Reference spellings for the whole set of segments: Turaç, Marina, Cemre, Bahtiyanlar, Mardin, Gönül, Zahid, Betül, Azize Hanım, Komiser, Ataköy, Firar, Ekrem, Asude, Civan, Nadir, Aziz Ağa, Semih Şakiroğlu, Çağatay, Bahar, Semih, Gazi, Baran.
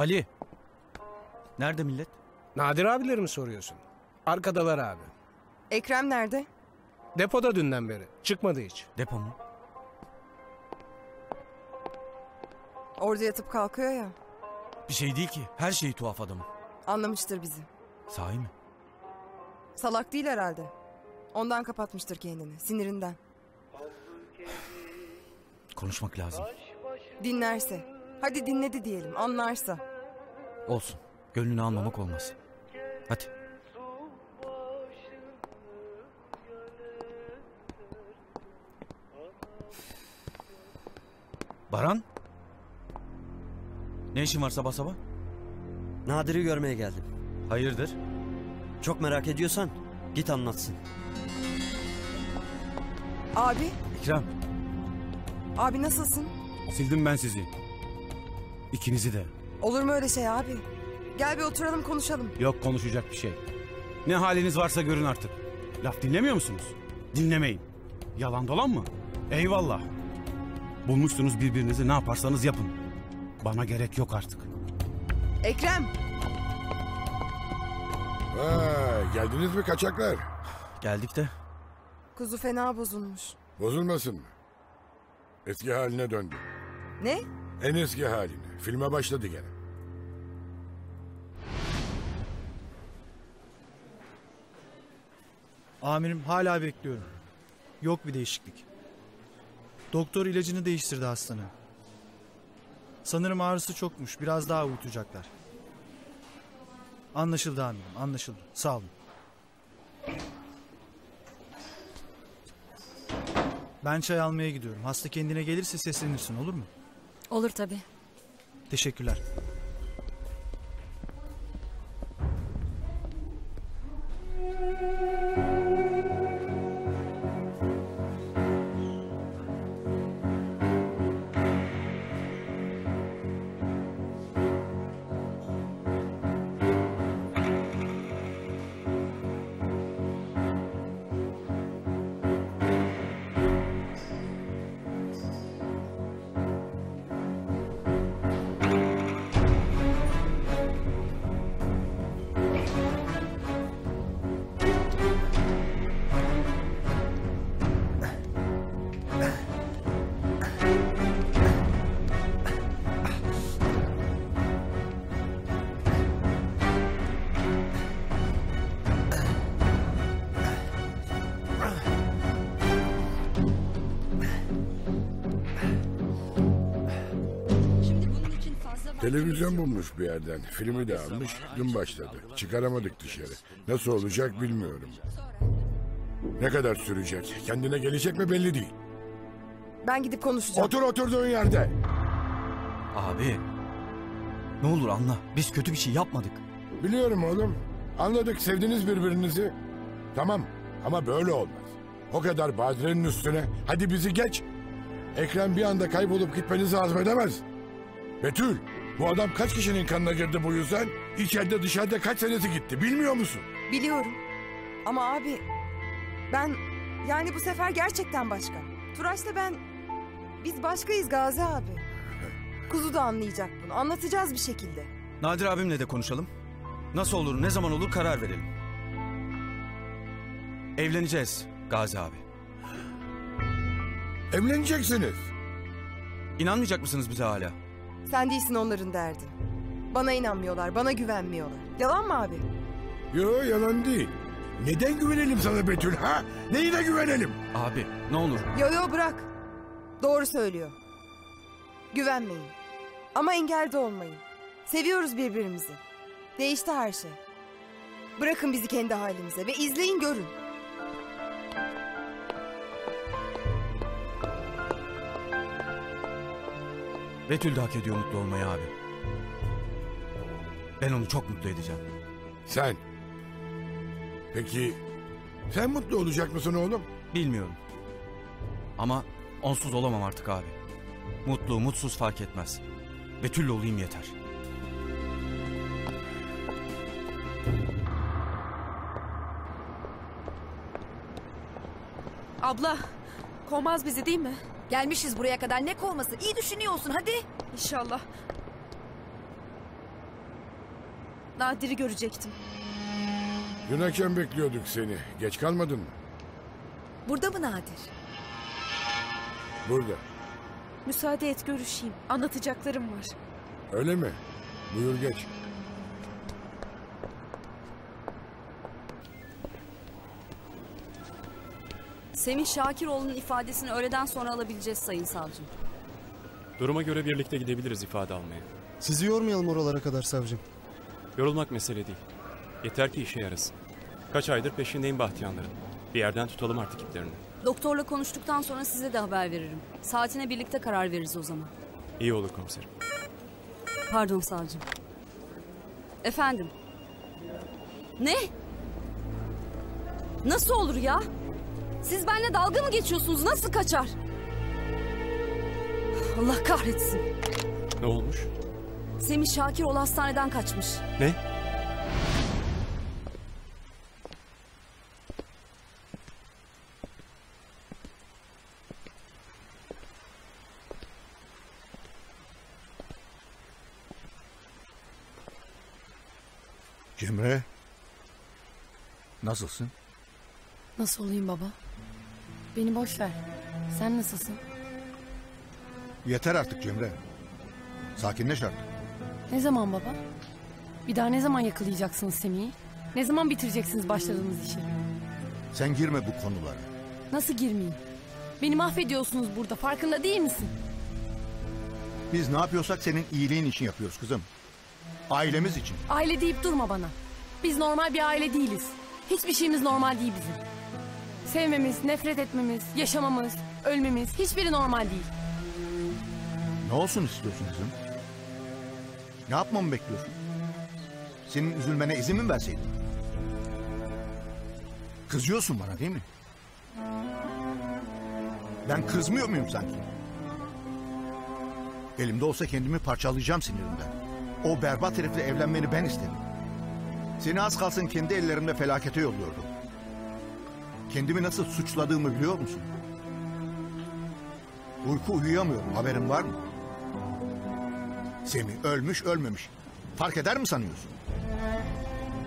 Ali. Nerede millet? Nadir abileri mi soruyorsun? Arkadalar abi. Ekrem nerede? Depoda dünden beri. Çıkmadı hiç. Depo mu? Orada yatıp kalkıyor ya. Bir şey değil ki. Her şeyi tuhaf adamın. Anlamıştır bizi. Sahi mi? Salak değil herhalde. Ondan kapatmıştır kendini. Sinirinden. Konuşmak lazım. Dinlerse. Hadi dinledi diyelim. Anlarsa. Olsun. Gönlünü anlamak olmaz. Hadi. Baran? Ne işin var sabah sabah? Nadir'i görmeye geldim. Hayırdır? Çok merak ediyorsan git anlatsın. Abi. Ekrem. Abi nasılsın? Sildim ben sizi. İkinizi de. Olur mu öyle şey abi? Gel bir oturalım konuşalım. Yok konuşacak bir şey. Ne haliniz varsa görün artık. Laf dinlemiyor musunuz? Dinlemeyin. Yalan dolan mı? Eyvallah. Bulmuşsunuz birbirinizi, ne yaparsanız yapın. Bana gerek yok artık. Ekrem. Geldiniz mi kaçaklar? Geldik de. Kuzu fena bozulmuş. Bozulmasın mı? Eski haline döndü. Ne? En eski haline. Filme başladı gene. Amirim hala bekliyorum. Yok bir değişiklik. Doktor ilacını değiştirdi hastanın. Sanırım ağrısı çokmuş. Biraz daha uyutacaklar. Anlaşıldı amirim, anlaşıldı. Sağ olun. Ben çay almaya gidiyorum. Hasta kendine gelirse seslenirsin, olur mu? Olur tabii. Teşekkürler. Televizyon bulmuş bir yerden. Filmi de almış. Dün başladı. Çıkaramadık dışarı. Nasıl olacak bilmiyorum. Ne kadar sürecek? Kendine gelecek mi belli değil. Ben gidip konuşacağım. Otur oturduğun yerde. Abi. Ne olur anla. Biz kötü bir şey yapmadık. Biliyorum oğlum. Anladık. Sevdiniz birbirinizi. Tamam. Ama böyle olmaz. O kadar badirenin üstüne. Hadi bizi geç. Ekrem bir anda kaybolup gitmenizi azmedemez. Betül. Bu adam kaç kişinin kanına girdi bu yüzden? İçeride dışarıda kaç senesi gitti bilmiyor musun? Biliyorum. Ama abi ben yani bu sefer gerçekten başka. Turaç'la ben biz başkayız Gazi abi. Kuzu da anlayacak bunu. Anlatacağız bir şekilde. Nadir abimle de konuşalım. Nasıl olur, ne zaman olur karar verelim. Evleneceğiz Gazi abi. Evleneceksiniz. İnanmayacak mısınız bize hala? Sen değilsin onların derdi. Bana inanmıyorlar, bana güvenmiyorlar. Yalan mı abi? Yo, yalan değil. Neden güvenelim sana Betül ha? Neyine güvenelim? Abi ne olur. Yo bırak. Doğru söylüyor. Güvenmeyin. Ama engelde olmayın. Seviyoruz birbirimizi. Değişti her şey. Bırakın bizi kendi halimize ve izleyin görün. Betül de hak ediyor mutlu olmayı abi. Ben onu çok mutlu edeceğim. Sen? Peki sen mutlu olacak mısın oğlum? Bilmiyorum. Ama onsuz olamam artık abi. Mutlu, mutsuz fark etmez. Betül'le olayım yeter. Abla, kovmaz bizi değil mi? Gelmişiz buraya kadar, ne kovması? İyi düşünüyorsun hadi. İnşallah. Nadir'i görecektim. Dün akşam bekliyorduk seni. Geç kalmadın mı? Burada mı Nadir? Burada. Müsaade et görüşeyim. Anlatacaklarım var. Öyle mi? Buyur geç. Semih Şakiroğlu'nun ifadesini öğleden sonra alabileceğiz sayın savcım. Duruma göre birlikte gidebiliriz ifade almaya. Sizi yormayalım oralara kadar savcım. Yorulmak mesele değil. Yeter ki işe yarasın. Kaç aydır peşindeyim Bahtiyanların. Bir yerden tutalım artık iplerini. Doktorla konuştuktan sonra size de haber veririm. Saatine birlikte karar veririz o zaman. İyi olur komiserim. Pardon savcım. Efendim. Ne? Nasıl olur ya? Siz benimle dalga mı geçiyorsunuz? Nasıl kaçar? Allah kahretsin. Ne olmuş? Semih Şakiroğlu hastaneden kaçmış. Ne? Cemre. Nasılsın? Nasıl olayım baba? Beni boş ver. Sen nasılsın? Yeter artık Cemre. Sakinleş artık. Ne zaman baba? Bir daha ne zaman yakalayacaksınız Semih'i? Ne zaman bitireceksiniz başladığımız işi? Sen girme bu konulara. Nasıl girmeyeyim? Beni mahvediyorsunuz burada. Farkında değil misin? Biz ne yapıyorsak senin iyiliğin için yapıyoruz kızım. Ailemiz için. Aile deyip durma bana. Biz normal bir aile değiliz. Hiçbir şeyimiz normal değil bizim. Sevmemiz, nefret etmemiz, yaşamamız, ölmemiz hiçbiri normal değil. Ne olsun istiyorsun kızım? Ne yapmamı bekliyorsun? Senin üzülmene izin mi verseydim? Kızıyorsun bana değil mi? Ben kızmıyor muyum sanki? Elimde olsa kendimi parçalayacağım sinirimden. O berbat herifle evlenmeni ben istedim. Seni az kalsın kendi ellerimle felakete yolluyordum. Kendimi nasıl suçladığımı biliyor musun? Uyku uyuyamıyorum, haberin var mı? Semih ölmüş ölmemiş. Fark eder mi sanıyorsun?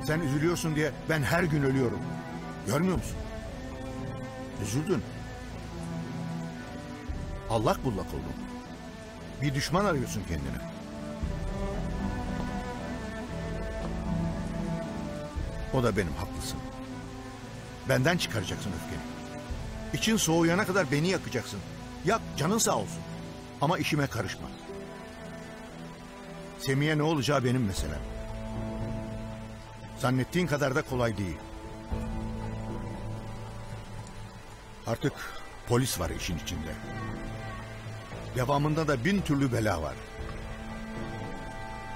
Sen üzülüyorsun diye ben her gün ölüyorum. Görmüyor musun? Üzüldün. Allak bullak oldun. Bir düşman arıyorsun kendine. O da benim, haklısın. Benden çıkaracaksın öfkeni. İçin soğuyana kadar beni yakacaksın. Yak, canın sağ olsun. Ama işime karışma. Semih'e ne olacağı benim meselem. Zannettiğin kadar da kolay değil. Artık polis var işin içinde. Devamında da bin türlü bela var.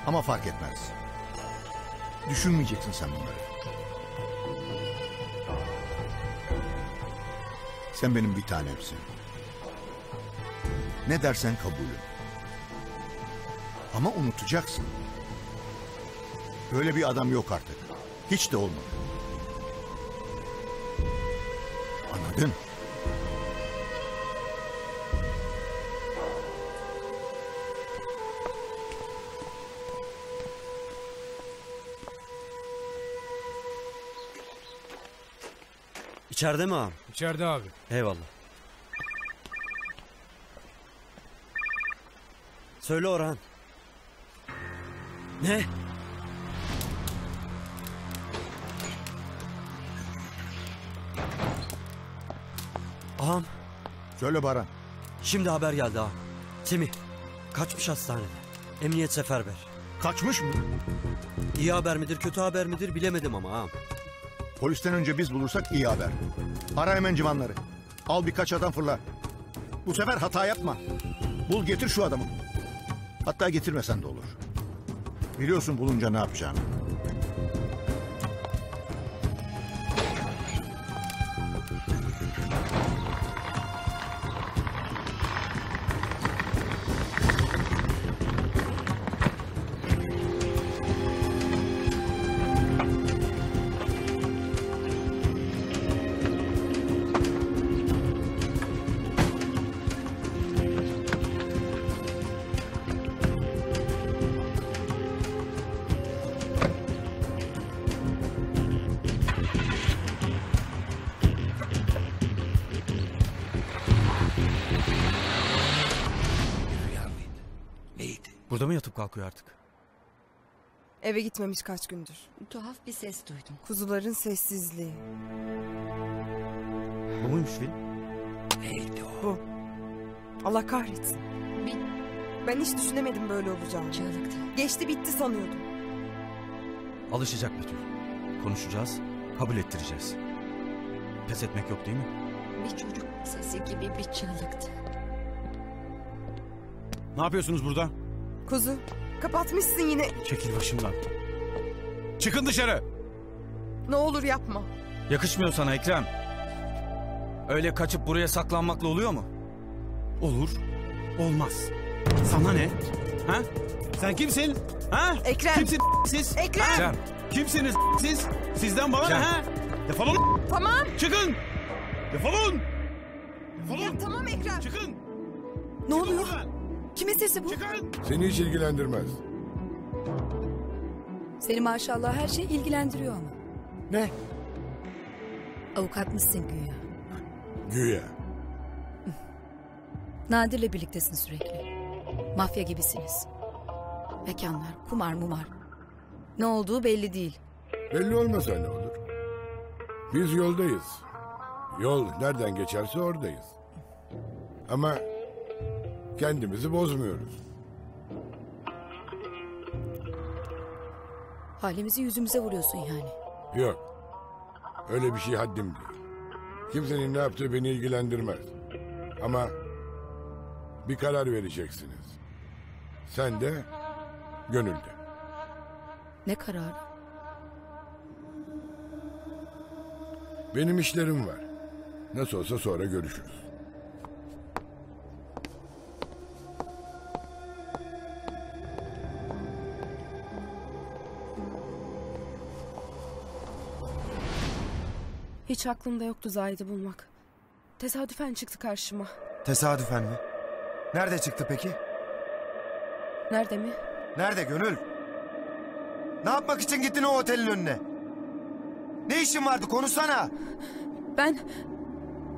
Ama fark etmez. Düşünmeyeceksin sen bunları. Sen benim bir tanemsin. Ne dersen kabulüm. Ama unutacaksın. Böyle bir adam yok artık. Hiç de olmadı. Anladın? İçeride mi ağam? İçeride abi. Eyvallah. Söyle Orhan. Ne? Ağam. Söyle Baran. Şimdi haber geldi ağam. Semih kaçmış hastanede. Emniyet seferber. Kaçmış mı? İyi haber midir, kötü haber midir bilemedim ama ağam. Polisten önce biz bulursak iyi haber. Ara hemen civanları. Al birkaç adam fırla. Bu sefer hata yapma. Bul getir şu adamı. Hatta getirmesen de olur. Biliyorsun bulunca ne yapacağını. Burada mı yatıp kalkıyor artık? Eve gitmemiş kaç gündür. Tuhaf bir ses duydum. Kuzuların sessizliği. Bu muymuş film? Neydi o? Bu. Allah kahretsin. Ben hiç düşünemedim böyle olacağını. Çığlıktı. Geçti bitti sanıyordum. Alışacak Betül. Konuşacağız, kabul ettireceğiz. Pes etmek yok değil mi? Bir çocuk sesi gibi bir çığlıktı. Ne yapıyorsunuz burada? Kuzu, kapatmışsın yine. Çekil başımdan. Çıkın dışarı. Ne olur yapma. Yakışmıyor sana Ekrem. Öyle kaçıp buraya saklanmakla oluyor mu? Olur, olmaz. Sana ne? Ha? Sen kimsin? Ha? Ekrem. Kimsin siz? Ekrem. Ha? Kimsiniz siz? Sizden bana ne ha? Defolun. Tamam. Çıkın. Defolun. Defolun. Ya, tamam Ekrem. Çıkın. Ne oluyor? Buradan. Kimin sesi bu? Çıkın. Seni hiç ilgilendirmez. Seni maşallah her şey ilgilendiriyor ama. Ne? Avukatmışsın güya. Güya. Nadir'le birliktesin sürekli. Mafya gibisiniz. Mekanlar, kumar mumar. Ne olduğu belli değil. Belli olmasa ne olur? Biz yoldayız. Yol nereden geçerse oradayız. Ama kendimizi bozmuyoruz. Halimizi yüzümüze vuruyorsun yani. Yok. Öyle bir şey haddim değil. Kimsenin ne yaptığı beni ilgilendirmez. Ama bir karar vereceksiniz. Sen de, Gönül de. Ne kararı? Benim işlerim var. Nasıl olsa sonra görüşürüz. Hiç aklımda yoktu Zahid'i bulmak. Tesadüfen çıktı karşıma. Tesadüfen mi? Nerede çıktı peki? Nerede mi? Nerede Gönül? Ne yapmak için gittin o otelin önüne? Ne işin vardı konuşsana.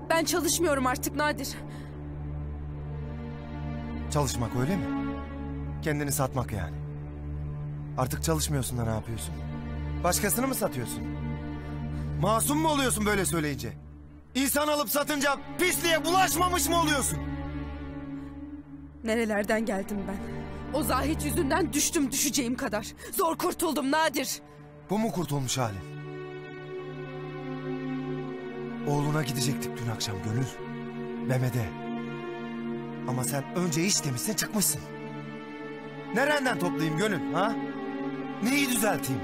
Ben çalışmıyorum artık Nadir. Çalışmak öyle mi? Kendini satmak yani. Artık çalışmıyorsun da ne yapıyorsun? Başkasını mı satıyorsun? Masum mu oluyorsun böyle söyleyince? İnsan alıp satınca pisliğe bulaşmamış mı oluyorsun? Nerelerden geldim ben? O Zahid yüzünden düştüm düşeceğim kadar. Zor kurtuldum Nadir. Bu mu kurtulmuş halin? Oğluna gidecektik dün akşam Gönül. Mehmet'e. Ama sen önce iş demişsin çıkmışsın. Nereden toplayayım Gönül ha? Neyi düzelteyim?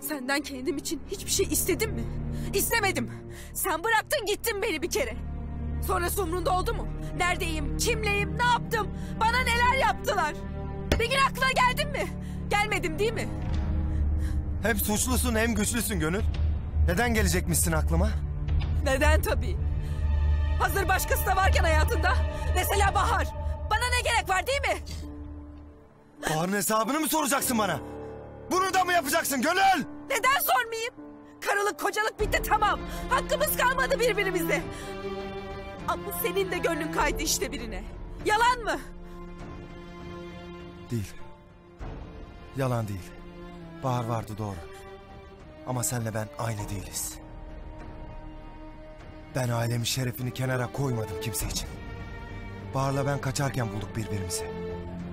Senden kendim için hiçbir şey istedim mi? İstemedim. Sen bıraktın gittin beni bir kere. Sonrası umrunda oldu mu? Neredeyim, kimleyim, ne yaptım? Bana neler yaptılar? Bir gün aklına geldim mi? Gelmedim değil mi? Hem suçlusun hem güçlüsün Gönül. Neden gelecekmişsin aklıma? Neden tabii. Hazır başkası da varken hayatında. Mesela Bahar. Bana ne gerek var değil mi? Bahar'ın hesabını mı soracaksın bana? Bunu da mı yapacaksın Gönül? Neden sormayayım? Karılık kocalık bitti tamam. Hakkımız kalmadı birbirimize. Ama senin de gönlün kaydı işte birine. Yalan mı? Değil. Yalan değil. Bahar vardı doğru. Ama senle ben aynı değiliz. Ben ailemin şerefini kenara koymadım kimse için. Bahar'la ben kaçarken bulduk birbirimizi.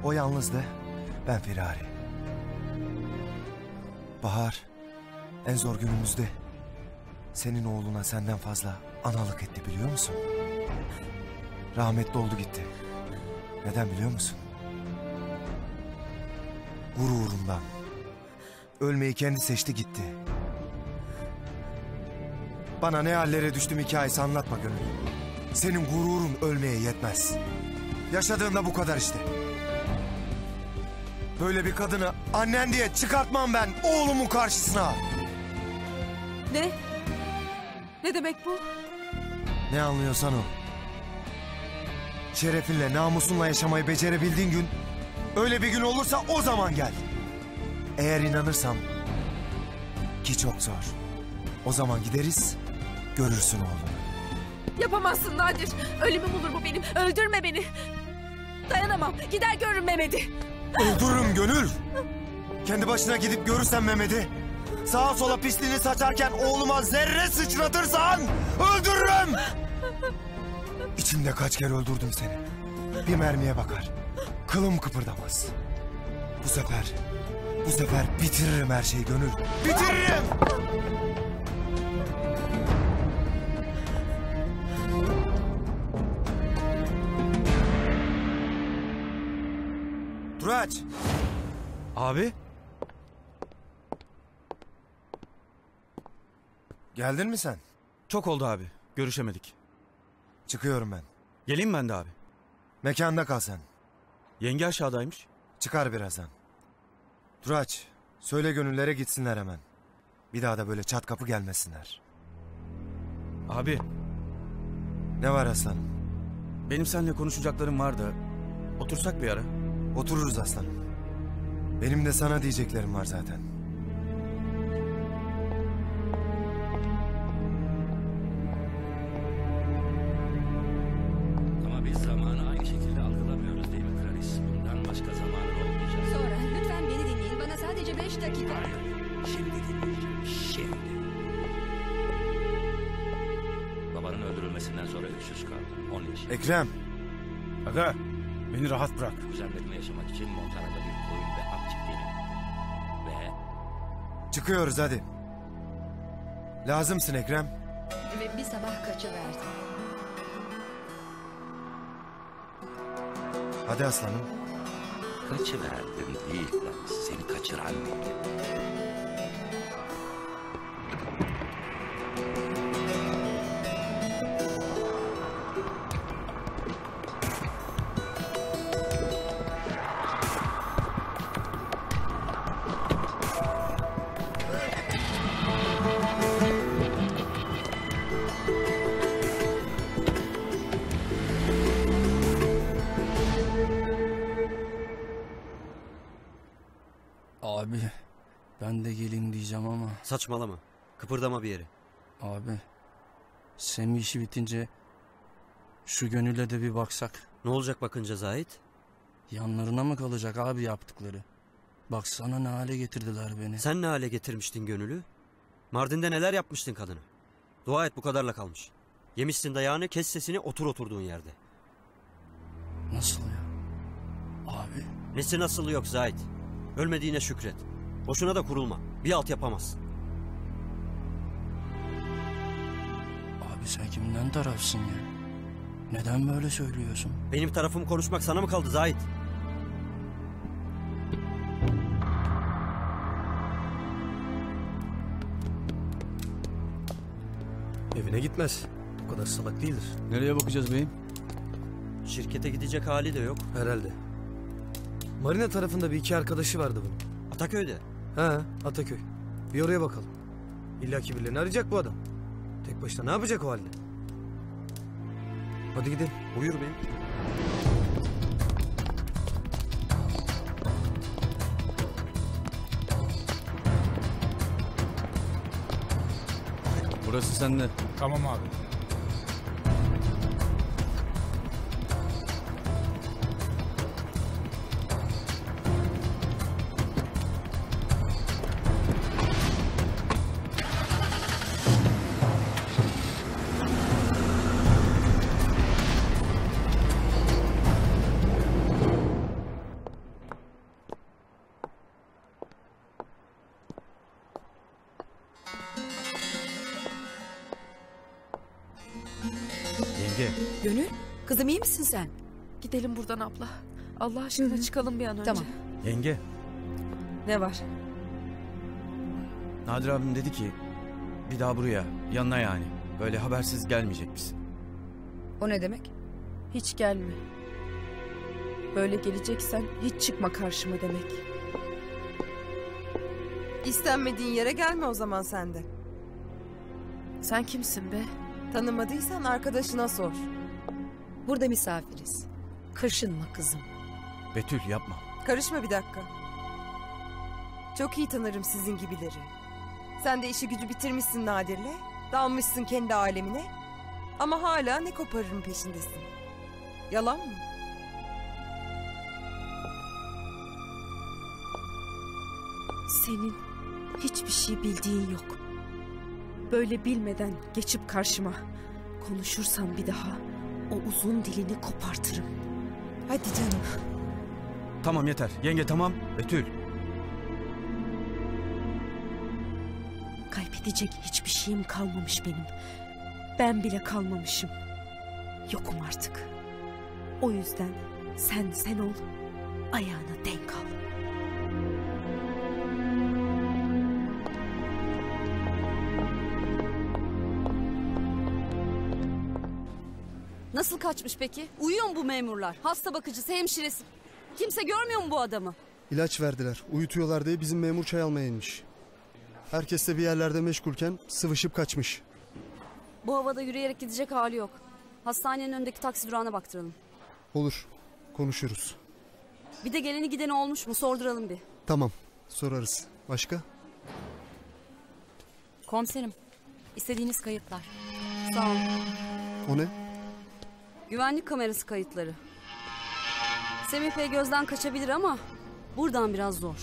O yalnızdı, ben firari. Bahar, en zor günümüzde senin oğluna senden fazla analık etti biliyor musun? Rahmetli oldu gitti. Neden biliyor musun? Gururundan. Ölmeyi kendi seçti gitti. Bana ne hallere düştüm hikayesi anlatma Gönül. Senin gururun ölmeye yetmez. Yaşadığında bu kadar işte. Böyle bir kadını annen diye çıkartmam ben oğlumun karşısına. Ne? Ne demek bu? Ne anlıyorsan o. Şerefinle, namusunla yaşamayı becerebildiğin gün, öyle bir gün olursa o zaman gel. Eğer inanırsam, ki çok zor. O zaman gideriz, görürsün oğlum. Yapamazsın Nadir. Ölümüm olur bu benim. Öldürme beni. dayanamam. Gider görürüm Mehmet'i. Öldürürüm Gönül. Kendi başına gidip görürsen Mehmet'i, sağa sola pisliğini saçarken oğluma zerre sıçratırsan öldürürüm. İçimde kaç kere öldürdüm seni. Bir mermiye bakar, kılım kıpırdamaz. Bu sefer bitiririm her şeyi Gönül. Bitiririm! Turaç! Abi? Geldin mi sen? Çok oldu abi. Görüşemedik. Çıkıyorum ben. Geleyim ben de abi. Mekanda kal sen. Yenge aşağıdaymış. Çıkar birazdan. Turaç, söyle Gönüllere gitsinler hemen. Bir daha da böyle çat kapı gelmesinler. Abi. Ne var aslanım? Benim seninle konuşacaklarım var da otursak bir ara. Otururuz aslanım. Benim de sana diyeceklerim var zaten. Ekrem. Aga, beni rahat bırak. Güzellikle yaşamak için Montana'da bir koyun ve at çiftliğine gittim. Ve... Çıkıyoruz hadi. Lazımsın Ekrem. Ve bir sabah kaçıverdim. Hadi aslanım. Kaçıverdim değil lan, seni kaçıran benim. Saçmalama. Kıpırdama bir yere. Abi. Semih işi bitince şu Gönül'e de bir baksak. Ne olacak bakınca Zahid? Yanlarına mı kalacak abi yaptıkları? Baksana ne hale getirdiler beni. Sen ne hale getirmiştin Gönül'ü? Mardin'de neler yapmıştın kadını? Dua et bu kadarla kalmış. Yemişsin dayağını, kes sesini, otur oturduğun yerde. Nasıl ya? Abi. Nesi nasıl yok Zahid? Ölmediğine şükret. Boşuna da kurulma. Bir alt yapamazsın. Sen kimden tarafsın ya? Neden böyle söylüyorsun? Benim tarafım konuşmak sana mı kaldı Zahid? Evine gitmez. O kadar salak değildir. Nereye bakacağız beyim? Şirkete gidecek hali de yok. Herhalde. Marina tarafında bir iki arkadaşı vardı bunun. Ataköy'de. Ha, Ataköy. Bir oraya bakalım. İlla ki birilerini arayacak bu adam. Tek başına ne yapacak o halde? Hadi gidelim. Buyur beyim. Burası sende. Tamam abi. Kızım iyi misin sen? Gidelim buradan abla. Allah aşkına Hı-hı. çıkalım bir an önce. Tamam. Yenge. Ne var? Nadir abim dedi ki bir daha buraya yanına yani. Böyle habersiz gelmeyecek misin? O ne demek? Hiç gelme. Böyle geleceksen hiç çıkma karşıma demek. İstenmediğin yere gelme o zaman sen de. Sen kimsin be? Tanımadıysan arkadaşına sor. Burada misafiriz. Kaşınma kızım. Betül yapma. Karışma bir dakika. Çok iyi tanırım sizin gibileri. Sen de işi gücü bitirmişsin Nadir'le. Dalmışsın kendi alemine. Ama hala ne koparırım peşindesin. Yalan mı? Senin hiçbir şey bildiğin yok. Böyle bilmeden geçip karşıma konuşursan bir daha o uzun dilini kopartırım. Hadi canım. Tamam yeter. Yenge tamam. Betül. Kaybedecek hiçbir şeyim kalmamış benim. Ben bile kalmamışım. Yokum artık. O yüzden sen ol. Ayağına denk al. Nasıl kaçmış peki? Uyuyor mu bu memurlar? Hasta bakıcısı, hemşiresi. Kimse görmüyor mu bu adamı? İlaç verdiler. Uyutuyorlar diye bizim memur çay almaya inmiş. Herkes de bir yerlerde meşgulken sıvışıp kaçmış. Bu havada yürüyerek gidecek hali yok. Hastanenin önündeki taksi durağına baktıralım. Olur. Konuşuruz. Bir de geleni gideni olmuş mu? Sorduralım bir. Tamam. Sorarız. Başka? Komiserim. İstediğiniz kayıtlar. Sağ olun. O ne? Güvenlik kamerası kayıtları. Semih Bey gözden kaçabilir ama buradan biraz zor.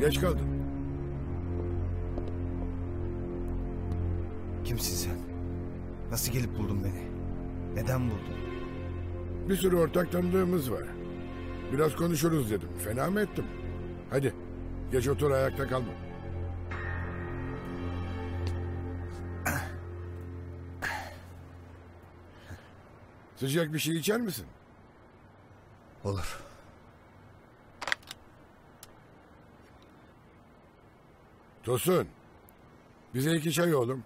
Geç kaldım. Kimsin sen? Nasıl gelip buldun beni? Neden buldun? Bir sürü ortak tanıdığımız var. Biraz konuşuruz dedim. Fena mı ettim? Hadi geç otur, ayakta kalma. Sıcak bir şey içer misin? Olur. Tosun, bize iki çay oğlum.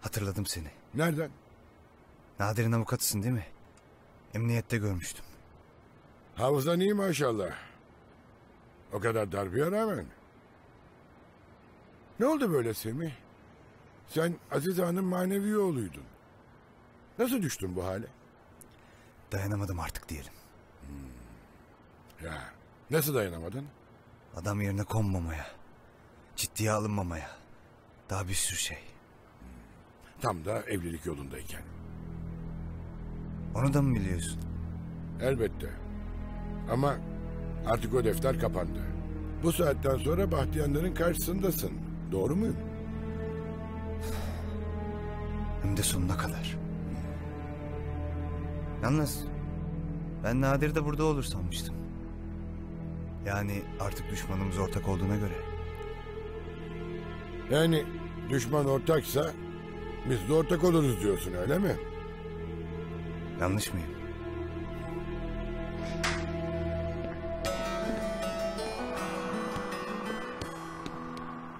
Hatırladım seni. Nereden? Nadir'in avukatısın değil mi? Emniyette görmüştüm. Hafızan iyi maşallah. O kadar darbeye rağmen. Ne oldu böyle Semih? Sen Azize Hanım manevi oğluydun. Nasıl düştün bu hale? Dayanamadım artık diyelim. Ya nasıl dayanamadın? Adam yerine konmamaya, ciddiye alınmamaya, daha bir sürü şey. Tam da evlilik yolundayken. Onu da mı biliyorsun? Elbette. Ama artık o defter kapandı. Bu saatten sonra Bahtiyanların karşısındasın. Doğru muyum? Hem de sonuna kadar. Yalnız ben Nadir'de burada olur sanmıştım. Yani artık düşmanımız ortak olduğuna göre. Yani düşman ortaksa biz de ortak oluruz diyorsun öyle mi? Yanlış mıyım?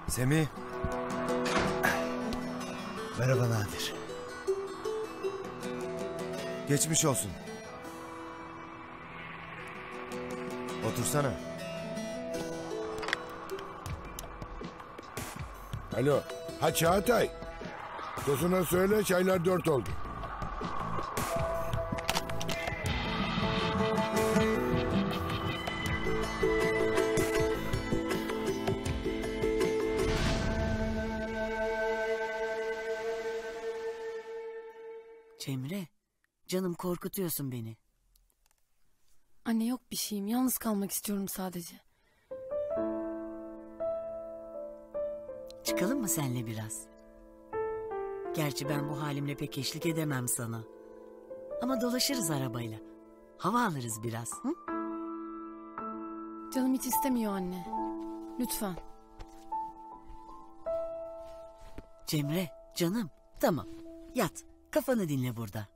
Semih. Merhaba Nadir. Geçmiş olsun. Otursana. Alo. Ha Çağatay. Tosuna söyle çaylar 4 oldu. Cemre. Canım korkutuyorsun beni. Anne yok bir şeyim. Yalnız kalmak istiyorum sadece. Çıkalım mı seninle biraz? Gerçi ben bu halimle pek eşlik edemem sana. Ama dolaşırız arabayla. Hava alırız biraz. Hı? Canım hiç istemiyor anne. Lütfen. Cemre canım tamam yat. Kafanı dinle burada.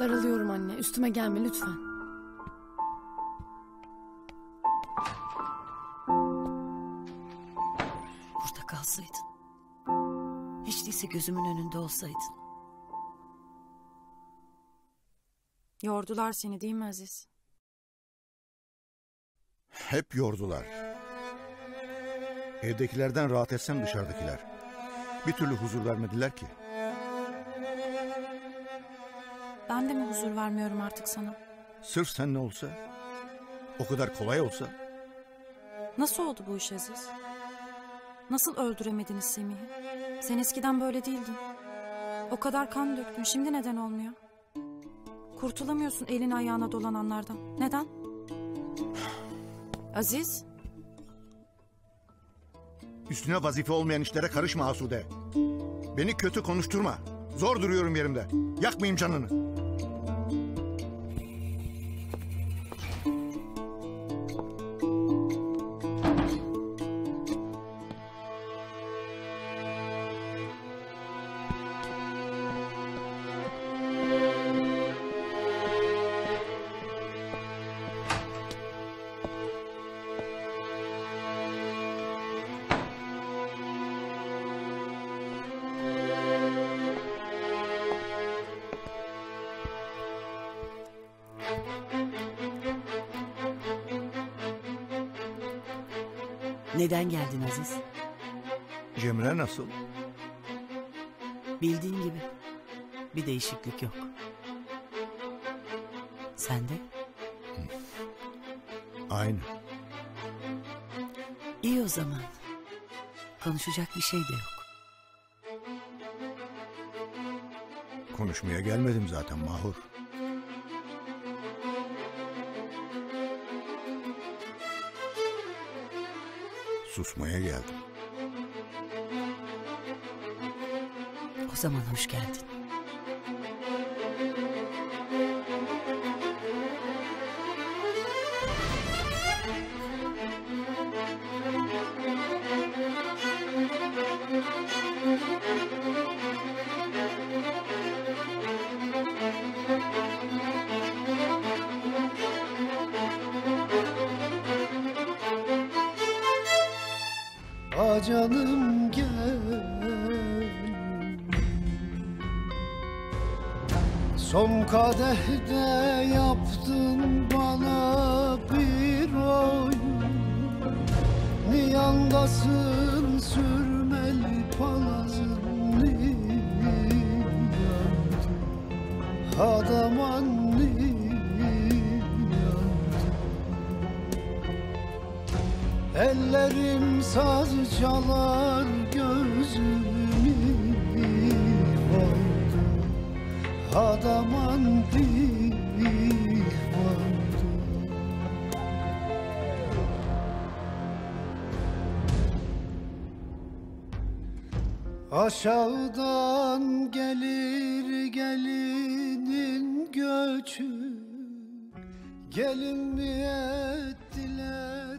Daralıyorum anne. Üstüme gelme lütfen. Bu burada kalsaydın. Hiç değilse gözümün önünde olsaydın. Yordular seni değil mi Aziz? Hep yordular. Evdekilerden rahat etsem dışarıdakiler bir türlü huzur vermediler ki. Ben de mi huzur vermiyorum artık sana? Sırf sen ne olsa, o kadar kolay olsa. Nasıl oldu bu iş Aziz? Nasıl öldüremediniz Semih'i? Sen eskiden böyle değildin. O kadar kan döktün, şimdi neden olmuyor? Kurtulamıyorsun elini ayağına dolananlardan. Neden? Aziz? Üstüne vazife olmayan işlere karışma Asude. Beni kötü konuşturma. Zor duruyorum yerimde. Yakmayayım canını. Neden geldin Aziz? Cemre nasıl? Bildiğin gibi. Bir değişiklik yok. Sen de? Aynı. İyi o zaman. Konuşacak bir şey de yok. Konuşmaya gelmedim zaten Mahur. Susmaya geldim. O zaman hoş geldin. Canım gel, son kadehde yaptın bana bir oyun. Niyandasın sürmeli palazın niyandı, adaman niyandı. Ellerim saz çalar, gözümü vardı, adaman divandı. Aşağıdan gelir gelinin göçü, gelin mi ettiler?